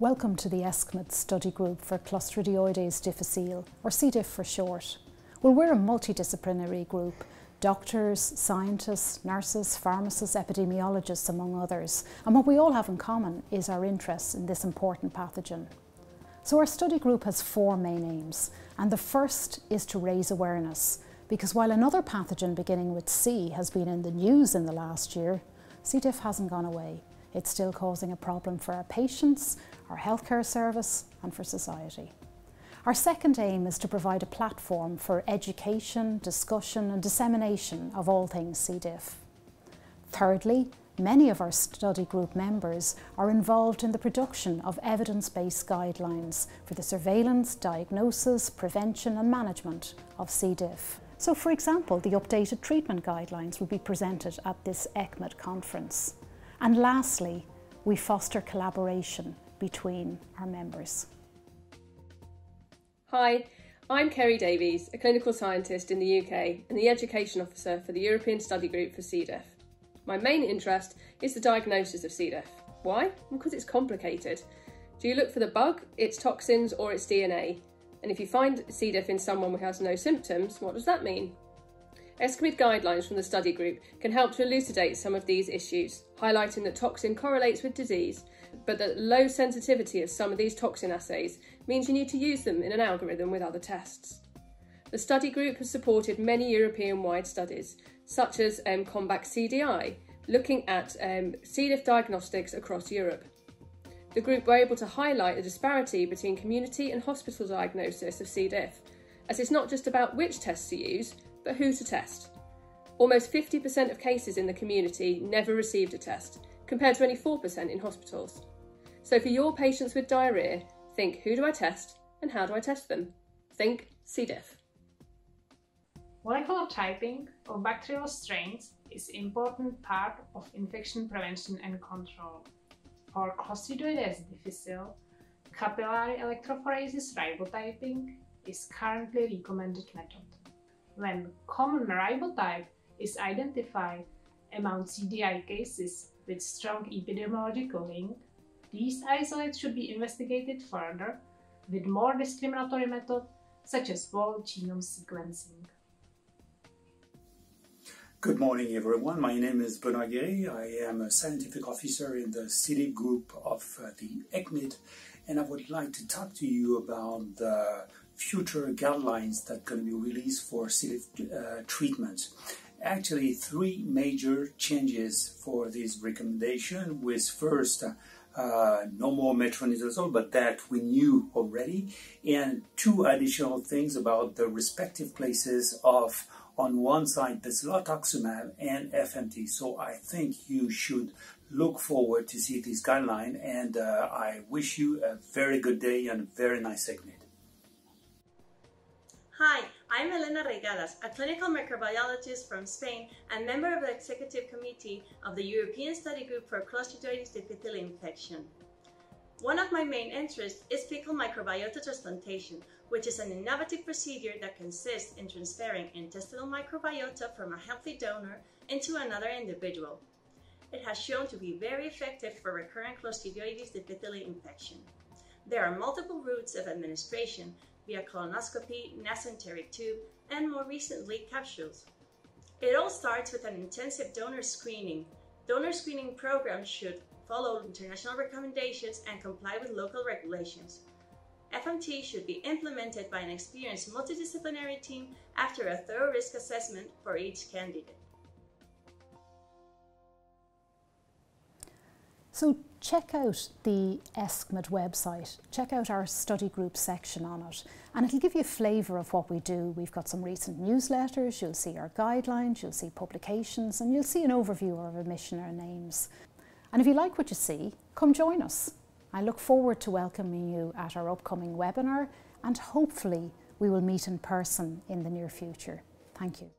Welcome to the ESCMID study group for Clostridioides difficile, or C. diff for short. Well, we're a multidisciplinary group. Doctors, scientists, nurses, pharmacists, epidemiologists, among others. And what we all have in common is our interest in this important pathogen. So our study group has four main aims. And the first is to raise awareness, because while another pathogen beginning with C has been in the news in the last year, C. diff hasn't gone away. It's still causing a problem for our patients, our healthcare service, and for society. Our second aim is to provide a platform for education, discussion and dissemination of all things C. diff. Thirdly, many of our study group members are involved in the production of evidence-based guidelines for the surveillance, diagnosis, prevention and management of C. diff. So, for example, the updated treatment guidelines will be presented at this ECCMID conference. And lastly, we foster collaboration between our members. Hi, I'm Kerry Davies, a clinical scientist in the UK and the Education Officer for the European Study Group for C. diff. My main interest is the diagnosis of C. diff. Why? Because it's complicated. Do you look for the bug, its toxins or its DNA? And if you find C. diff in someone who has no symptoms, what does that mean? ESCMID guidelines from the study group can help to elucidate some of these issues, highlighting that toxin correlates with disease, but that low sensitivity of some of these toxin assays means you need to use them in an algorithm with other tests. The study group has supported many European-wide studies, such as COMBAC-CDI, looking at C. diff diagnostics across Europe. The group were able to highlight the disparity between community and hospital diagnosis of C. diff, as it's not just about which tests to use, but who to test. Almost 50% of cases in the community never received a test, compared to only 4% in hospitals. So for your patients with diarrhoea, think, who do I test and how do I test them? Think C. diff. Molecular typing of bacterial strains is an important part of infection prevention and control. For Clostridioides difficile, capillary electrophoresis ribotyping is currently a recommended method. When common ribotype is identified among CDI cases with strong epidemiological link, these isolates should be investigated further with more discriminatory methods such as whole genome sequencing. Good morning everyone, my name is Benoit Guiri. I am a scientific officer in the C. diff group of the ECCMID, and I would like to talk to you about the future guidelines that are going to be released for C. diff treatment. Actually, three major changes for this recommendation was first, no more metronidazole, but that we knew already, and two additional things about the respective places of, on one side, bezlotoxumab and FMT. So I think you should look forward to see this guideline, and I wish you a very good day and a very nice ECCMID. Hi, I'm Elena Regadas, a clinical microbiologist from Spain and member of the Executive Committee of the European Study Group for Clostridioides difficile infection. One of my main interests is fecal microbiota transplantation, which is an innovative procedure that consists in transferring intestinal microbiota from a healthy donor into another individual. It has shown to be very effective for recurrent Clostridioides difficile infection. There are multiple routes of administration, via colonoscopy, nasenteric tube, and more recently, capsules. It all starts with an intensive donor screening. Donor screening programs should follow international recommendations and comply with local regulations. FMT should be implemented by an experienced multidisciplinary team after a thorough risk assessment for each candidate. So check out the ESCMID website, check out our study group section on it, and it'll give you a flavour of what we do. We've got some recent newsletters, you'll see our guidelines, you'll see publications, and you'll see an overview of our mission and names. And if you like what you see, come join us. I look forward to welcoming you at our upcoming webinar, and hopefully we will meet in person in the near future. Thank you.